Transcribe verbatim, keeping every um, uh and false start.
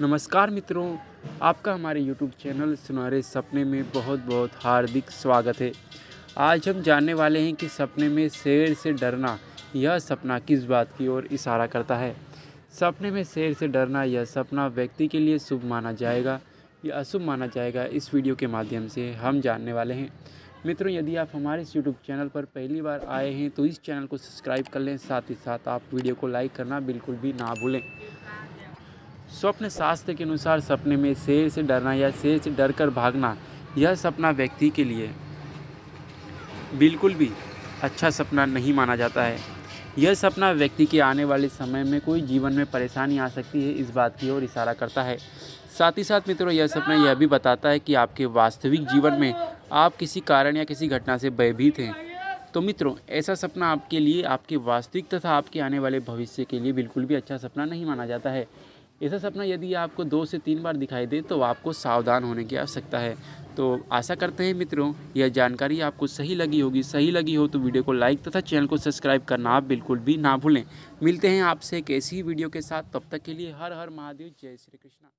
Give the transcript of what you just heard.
नमस्कार मित्रों, आपका हमारे यूट्यूब चैनल सुनहरे सपने में बहुत बहुत हार्दिक स्वागत है। आज हम जानने वाले हैं कि सपने में शेर से डरना यह सपना किस बात की ओर इशारा करता है। सपने में शेर से डरना यह सपना व्यक्ति के लिए शुभ माना जाएगा या अशुभ माना जाएगा, इस वीडियो के माध्यम से हम जानने वाले हैं। मित्रों, यदि आप हमारे इस यूट्यूब चैनल पर पहली बार आए हैं तो इस चैनल को सब्सक्राइब कर लें, साथ ही साथ आप वीडियो को लाइक करना बिल्कुल भी ना भूलें। स्वप्न शास्त्र के अनुसार सपने में शेर से डरना या शेर से डर कर भागना यह सपना व्यक्ति के लिए बिल्कुल भी अच्छा सपना नहीं माना जाता है। यह सपना व्यक्ति के आने वाले समय में कोई जीवन में परेशानी आ सकती है, इस बात की ओर इशारा करता है। साथ ही साथ मित्रों, यह सपना यह भी बताता है कि आपके वास्तविक जीवन में आप किसी कारण या किसी घटना से भयभीत हैं। तो मित्रों, ऐसा सपना आपके लिए, आपके वास्तविक तथा आपके आने वाले भविष्य के लिए बिल्कुल भी अच्छा सपना नहीं माना जाता है। ऐसा सपना यदि आपको दो से तीन बार दिखाई दे तो आपको सावधान होने की आवश्यकता है। तो आशा करते हैं मित्रों, यह जानकारी आपको सही लगी होगी। सही लगी हो तो वीडियो को लाइक तथा चैनल को सब्सक्राइब करना आप बिल्कुल भी ना भूलें। मिलते हैं आपसे एक ऐसी वीडियो के साथ, तब तक के लिए हर हर महादेव, जय श्री कृष्णा।